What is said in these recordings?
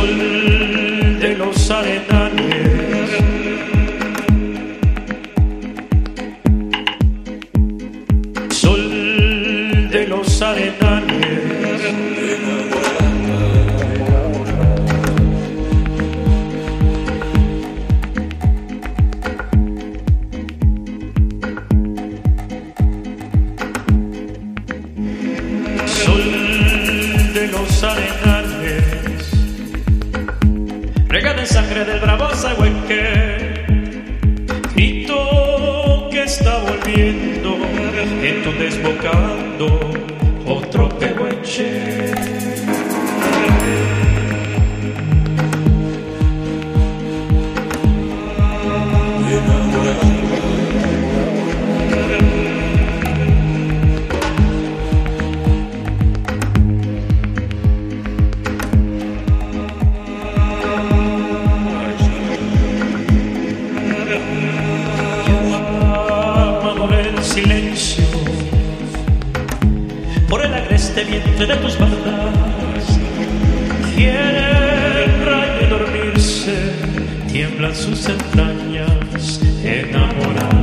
sol de los arenales. Sol de los arenales. Sol de los arenales. Regada en sangre del bravo sahuenque, grito que está volviendo, viento desbocando otro pehuenche. Silencio por el agreste vientre de tus bandas quiere rayo dormirse, tiemblan sus entrañas enamoradas.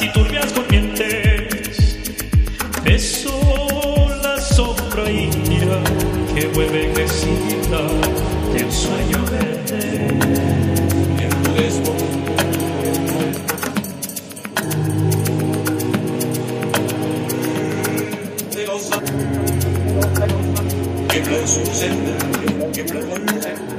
Y turbias corrientes, beso la sombra india que mueve crecida del sueño verde. El desbocado. De los que plan su senda, que plan su senda.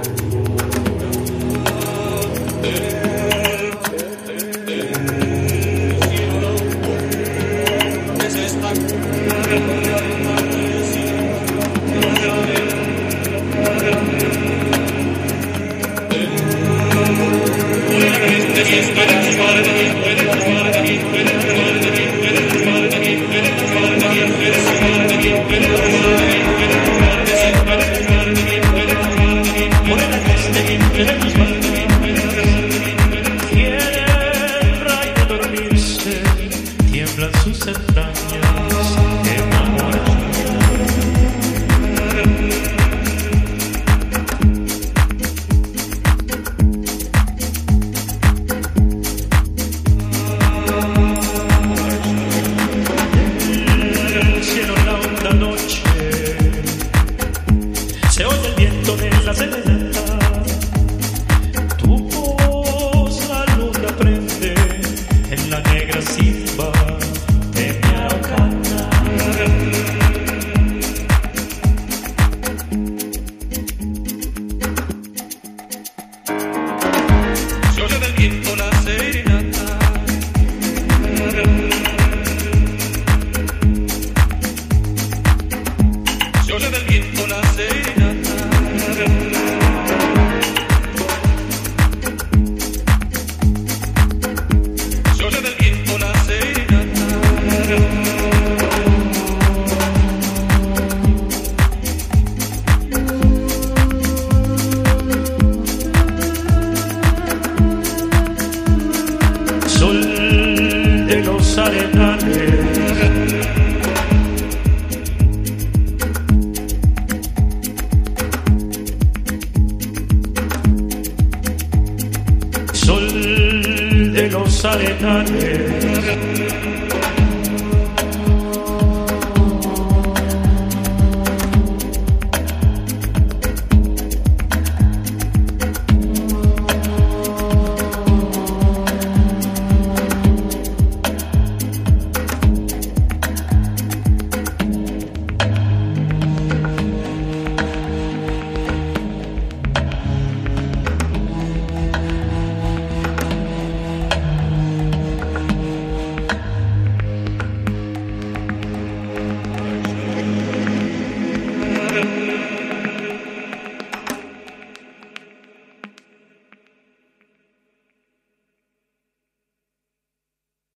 Sol de los arenales.